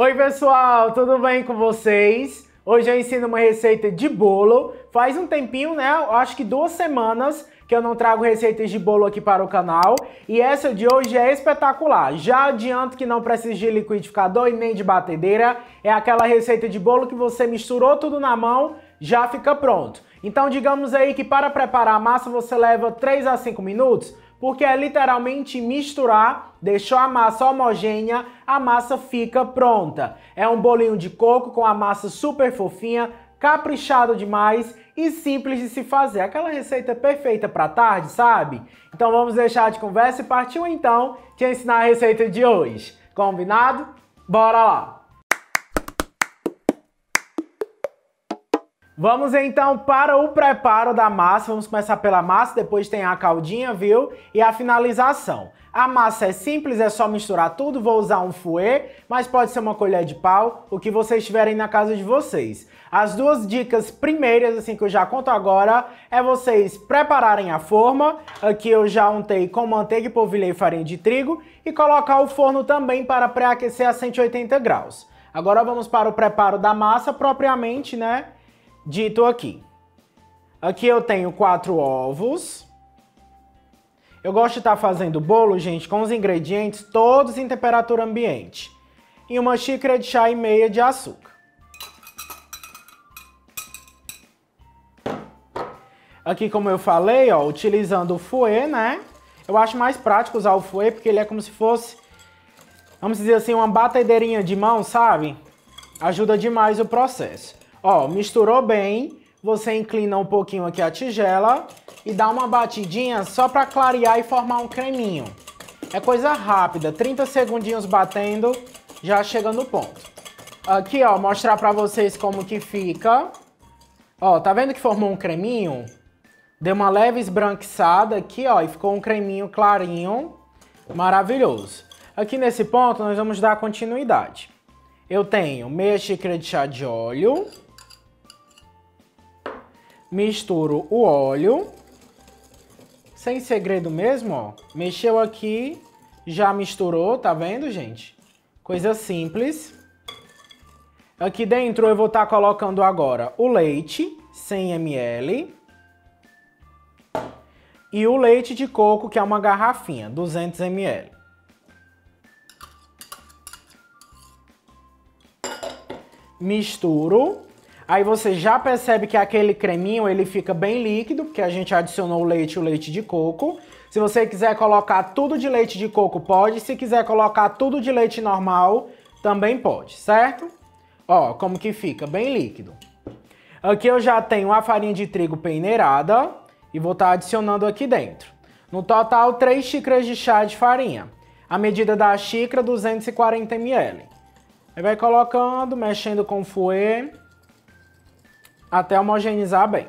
Oi pessoal, tudo bem com vocês? Hoje eu ensino uma receita de bolo. Faz um tempinho, né? Acho que 2 semanas que eu não trago receitas de bolo aqui para o canal. E essa de hoje é espetacular. Já adianto que não precisa de liquidificador e nem de batedeira. É aquela receita de bolo que você misturou tudo na mão, já fica pronto. Então digamos aí que para preparar a massa você leva 3 a 5 minutos. Porque é literalmente misturar, deixou a massa homogênea, a massa fica pronta. É um bolinho de coco com a massa super fofinha, caprichado demais e simples de se fazer. Aquela receita perfeita para tarde, sabe? Então vamos deixar de conversa e partiu então te ensinar a receita de hoje. Combinado? Bora lá! Vamos então para o preparo da massa, vamos começar pela massa, depois tem a caldinha, viu? E a finalização. A massa é simples, é só misturar tudo, vou usar um fouet, mas pode ser uma colher de pau, o que vocês tiverem na casa de vocês. As 2 dicas primeiras, assim, que eu já conto agora, é vocês prepararem a forma, aqui eu já untei com manteiga e polvilhei farinha de trigo, e colocar o forno também para pré-aquecer a 180 graus. Agora vamos para o preparo da massa propriamente, né? Dito aqui. Aqui eu tenho 4 ovos. Eu gosto de estar fazendo bolo, gente, com os ingredientes todos em temperatura ambiente. E 1,5 xícaras de açúcar. Aqui, como eu falei, ó, utilizando o fouet, né? Eu acho mais prático usar o fouet, porque ele é como se fosse, vamos dizer assim, uma batedeirinha de mão, sabe? Ajuda demais o processo. Ó, misturou bem, você inclina um pouquinho aqui a tigela e dá uma batidinha só para clarear e formar um creminho. É coisa rápida, 30 segundinhos batendo, já chega no ponto. Aqui, ó, mostrar para vocês como que fica. Ó, tá vendo que formou um creminho? Deu uma leve esbranquiçada aqui, ó, e ficou um creminho clarinho, maravilhoso. Aqui nesse ponto nós vamos dar continuidade. Eu tenho 1/2 xícara de chá de óleo. Misturo o óleo, sem segredo mesmo, ó, mexeu aqui, já misturou, tá vendo, gente? Coisa simples. Aqui dentro eu vou estar colocando agora o leite, 100 ml, e o leite de coco, que é uma garrafinha, 200 ml. Misturo. Aí você já percebe que aquele creminho, ele fica bem líquido, porque a gente adicionou o leite e o leite de coco. Se você quiser colocar tudo de leite de coco, pode. Se quiser colocar tudo de leite normal, também pode, certo? Ó, como que fica, bem líquido. Aqui eu já tenho a farinha de trigo peneirada e vou estar adicionando aqui dentro. No total, 3 xícaras de chá de farinha. A medida da xícara, 240 ml. Aí vai colocando, mexendo com o fouet, até homogeneizar bem.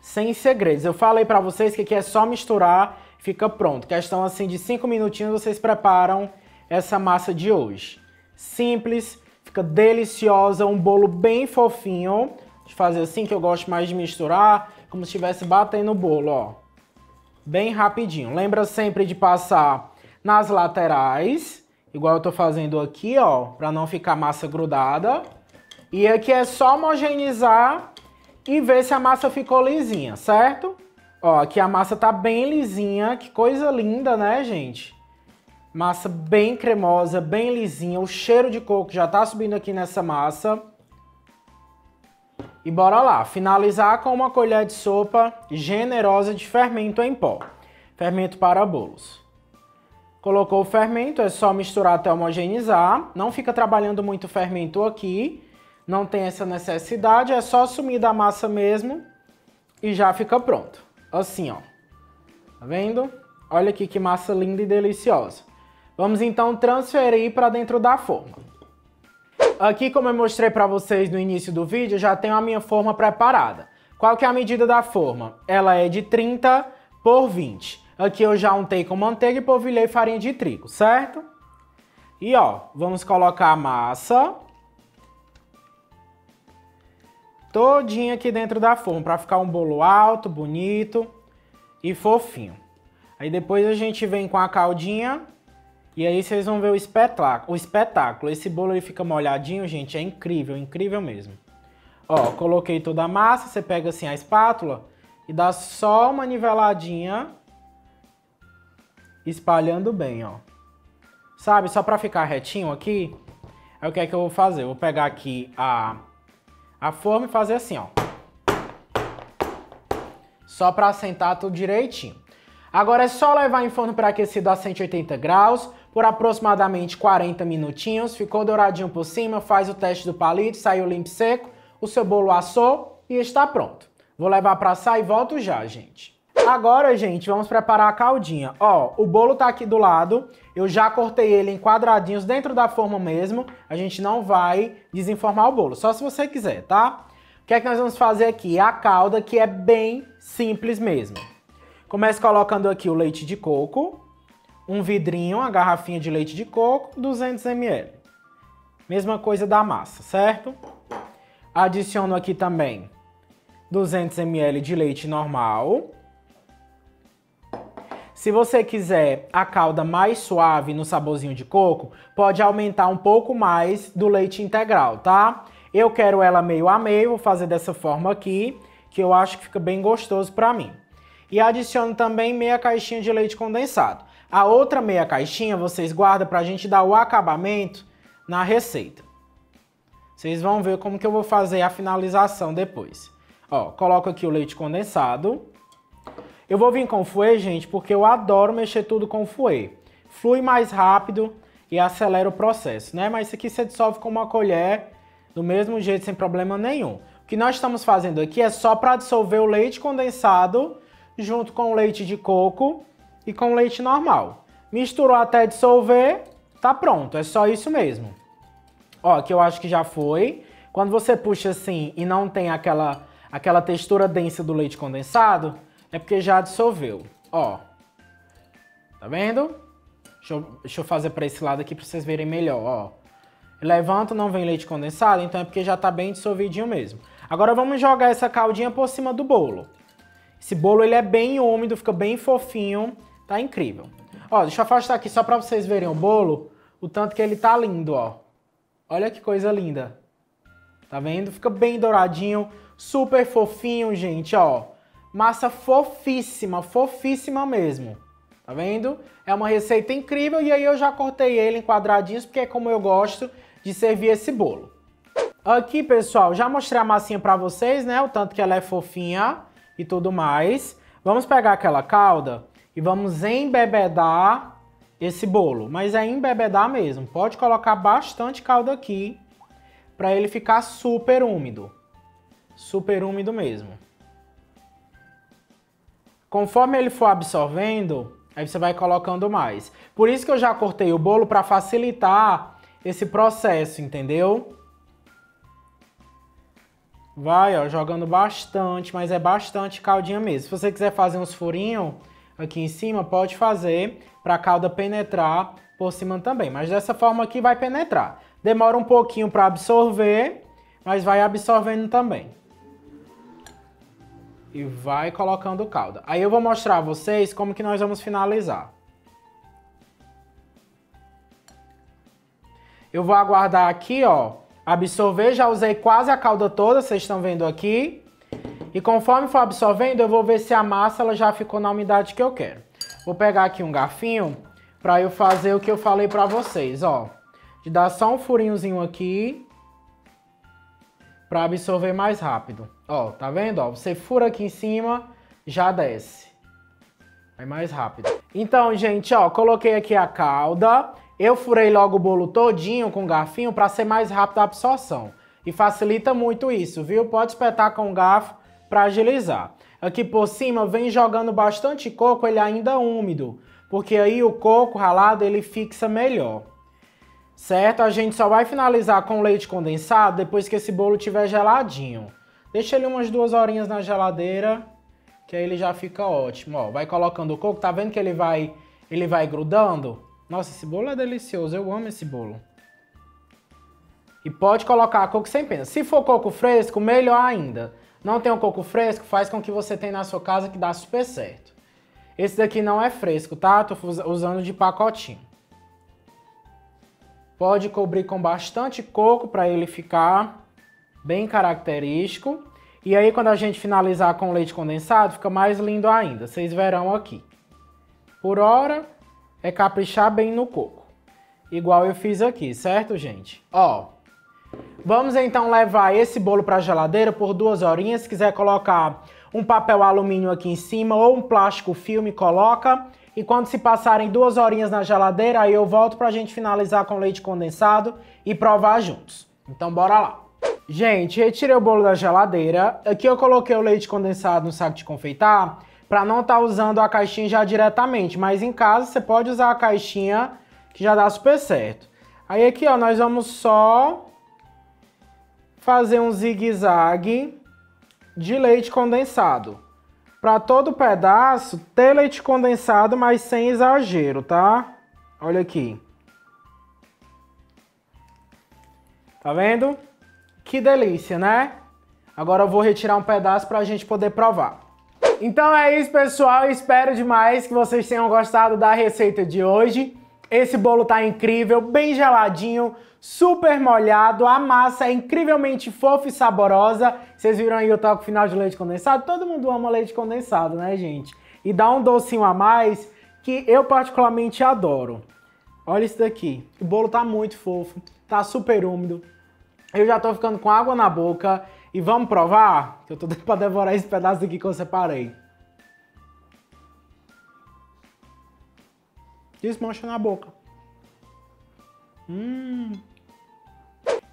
Sem segredos. Eu falei pra vocês que aqui é só misturar, fica pronto. Questão assim de 5 minutinhos vocês preparam essa massa de hoje. Simples, fica deliciosa, um bolo bem fofinho. Deixa eu fazer assim que eu gosto mais de misturar, como se estivesse batendo o bolo, ó. Bem rapidinho. Lembra sempre de passar nas laterais, igual eu tô fazendo aqui, ó, pra não ficar massa grudada. E aqui é só homogeneizar e ver se a massa ficou lisinha, certo? Ó, aqui a massa tá bem lisinha, que coisa linda, né, gente? Massa bem cremosa, bem lisinha, o cheiro de coco já tá subindo aqui nessa massa. E bora lá, finalizar com uma colher de sopa generosa de fermento em pó. Fermento para bolos. Colocou o fermento, é só misturar até homogeneizar. Não fica trabalhando muito o fermento aqui. Não tem essa necessidade, é só sumir da massa mesmo e já fica pronto. Assim, ó. Tá vendo? Olha aqui que massa linda e deliciosa. Vamos então transferir para dentro da forma. Aqui, como eu mostrei para vocês no início do vídeo, já tenho a minha forma preparada. Qual que é a medida da forma? Ela é de 30 por 20. Aqui eu já untei com manteiga e polvilhei farinha de trigo, certo? E ó, vamos colocar a massa todinha aqui dentro da forma, para ficar um bolo alto, bonito e fofinho. Aí depois a gente vem com a caldinha E aí vocês vão ver o espetáculo. Esse bolo ele fica molhadinho, gente, é incrível, incrível mesmo. Ó, coloquei toda a massa, você pega assim a espátula e dá só uma niveladinha, espalhando bem, ó. Sabe, só pra ficar retinho aqui, aí o que é que eu vou fazer? Eu vou pegar aqui a forma e fazer assim, ó. Só pra assentar tudo direitinho. Agora é só levar em forno pré-aquecido a 180 graus, por aproximadamente 40 minutinhos. Ficou douradinho por cima, faz o teste do palito, saiu limpo e seco, o seu bolo assou e está pronto. Vou levar pra assar e volto já, gente. Agora, gente, vamos preparar a caldinha. Ó, o bolo tá aqui do lado, eu já cortei ele em quadradinhos dentro da forma mesmo, a gente não vai desenformar o bolo, só se você quiser, tá? O que é que nós vamos fazer aqui? A calda, que é bem simples mesmo. Começo colocando aqui o leite de coco, um vidrinho, uma garrafinha de leite de coco, 200 ml. Mesma coisa da massa, certo? Adiciono aqui também 200 ml de leite normal. Se você quiser a calda mais suave no saborzinho de coco, pode aumentar um pouco mais do leite integral, tá? Eu quero ela meio a meio, vou fazer dessa forma aqui, que eu acho que fica bem gostoso pra mim. E adiciono também meia caixinha de leite condensado. A outra meia caixinha vocês guardam pra gente dar o acabamento na receita. Vocês vão ver como que eu vou fazer a finalização depois. Ó, coloco aqui o leite condensado. Eu vou vir com fouet, gente, porque eu adoro mexer tudo com fouet. Flui mais rápido e acelera o processo, né? Mas isso aqui você dissolve com uma colher, do mesmo jeito, sem problema nenhum. O que nós estamos fazendo aqui é só para dissolver o leite condensado junto com o leite de coco e com o leite normal. Misturou até dissolver, tá pronto, é só isso mesmo. Ó, aqui eu acho que já foi. Quando você puxa assim e não tem aquela textura densa do leite condensado, é porque já dissolveu, ó. Tá vendo? Deixa eu fazer pra esse lado aqui pra vocês verem melhor, ó. Levanto, não vem leite condensado, então é porque já tá bem dissolvidinho mesmo. Agora vamos jogar essa caldinha por cima do bolo. Esse bolo, ele é bem úmido, fica bem fofinho, tá incrível. Ó, deixa eu afastar aqui só pra vocês verem o bolo, o tanto que ele tá lindo, ó. Olha que coisa linda. Tá vendo? Fica bem douradinho, super fofinho, gente, ó. Massa fofíssima, fofíssima mesmo. Tá vendo? É uma receita incrível e aí eu já cortei ele em quadradinhos porque é como eu gosto de servir esse bolo. Aqui, pessoal, já mostrei a massinha pra vocês, né? O tanto que ela é fofinha e tudo mais. Vamos pegar aquela calda e vamos embebedar esse bolo. Mas é embebedar mesmo. Pode colocar bastante calda aqui pra ele ficar super úmido. Super úmido mesmo. Conforme ele for absorvendo, aí você vai colocando mais. Por isso que eu já cortei o bolo para facilitar esse processo, entendeu? Vai, ó, jogando bastante, mas é bastante caldinha mesmo. Se você quiser fazer uns furinhos aqui em cima, pode fazer para a calda penetrar por cima também. Mas dessa forma aqui vai penetrar. Demora um pouquinho para absorver, mas vai absorvendo também. E vai colocando calda. Aí eu vou mostrar a vocês como que nós vamos finalizar. Eu vou aguardar aqui, ó, absorver. Já usei quase a calda toda, vocês estão vendo aqui. E conforme for absorvendo, eu vou ver se a massa ela já ficou na umidade que eu quero. Vou pegar aqui um garfinho pra eu fazer o que eu falei pra vocês, ó. De dar só um furinhozinho aqui. Pra absorver mais rápido. Ó, tá vendo? Ó, você fura aqui em cima, já desce. Vai mais rápido. Então, gente, ó, coloquei aqui a calda. Eu furei logo o bolo todinho com o garfinho pra ser mais rápido a absorção. E facilita muito isso, viu? Pode espetar com o garfo pra agilizar. Aqui por cima, vem jogando bastante coco, ele ainda úmido. Porque aí o coco ralado, ele fixa melhor. Certo? A gente só vai finalizar com leite condensado depois que esse bolo tiver geladinho. Deixa ele umas 2 horinhas na geladeira, que aí ele já fica ótimo. Ó, vai colocando o coco, tá vendo que ele vai grudando? Nossa, esse bolo é delicioso, eu amo esse bolo. E pode colocar coco sem pena. Se for coco fresco, melhor ainda. Não tem um coco fresco, faz com que você tenha na sua casa, que dá super certo. Esse daqui não é fresco, tá? Tô usando de pacotinho. Pode cobrir com bastante coco para ele ficar bem característico. E aí quando a gente finalizar com leite condensado, fica mais lindo ainda. Vocês verão aqui. Por hora, é caprichar bem no coco. Igual eu fiz aqui, certo, gente? Ó, vamos então levar esse bolo para a geladeira por 2 horinhas. Se quiser colocar um papel alumínio aqui em cima ou um plástico filme, coloca. E quando se passarem 2 horinhas na geladeira, aí eu volto pra gente finalizar com leite condensado e provar juntos. Então bora lá. Gente, retirei o bolo da geladeira. Aqui eu coloquei o leite condensado no saco de confeitar pra não estar usando a caixinha já diretamente. Mas em casa você pode usar a caixinha que já dá super certo. Aí aqui, ó, nós vamos só fazer um zigue-zague de leite condensado. Para todo pedaço, ter leite condensado, mas sem exagero, tá? Olha aqui. Tá vendo? Que delícia, né? Agora eu vou retirar um pedaço para a gente poder provar. Então é isso, pessoal. Espero demais que vocês tenham gostado da receita de hoje. Esse bolo tá incrível, bem geladinho, super molhado, a massa é incrivelmente fofa e saborosa. Vocês viram aí o toque final de leite condensado? Todo mundo ama leite condensado, né, gente? E dá um docinho a mais que eu particularmente adoro. Olha isso daqui, o bolo tá muito fofo, tá super úmido. Eu já tô ficando com água na boca e vamos provar? Eu tô doido pra devorar esse pedaço aqui que eu separei. Desmancha na boca.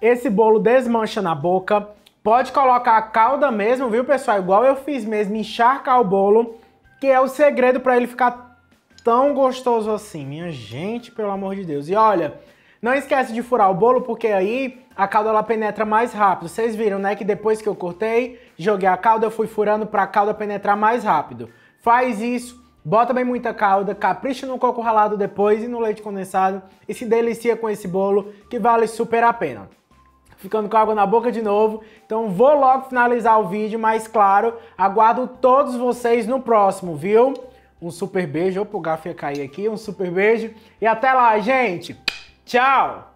Esse bolo desmancha na boca. Pode colocar a calda mesmo, viu, pessoal? Igual eu fiz mesmo, encharcar o bolo, que é o segredo para ele ficar tão gostoso assim. Minha gente, pelo amor de Deus. E olha, não esquece de furar o bolo, porque aí a calda ela penetra mais rápido. Vocês viram, né, que depois que eu cortei, joguei a calda, eu fui furando para a calda penetrar mais rápido. Faz isso. Bota bem muita calda, capricha no coco ralado depois e no leite condensado e se delicia com esse bolo que vale super a pena. Ficando com água na boca de novo, então vou logo finalizar o vídeo, mas claro, aguardo todos vocês no próximo, viu? Um super beijo, opa, o garfo ia cair aqui, um super beijo e até lá, gente! Tchau!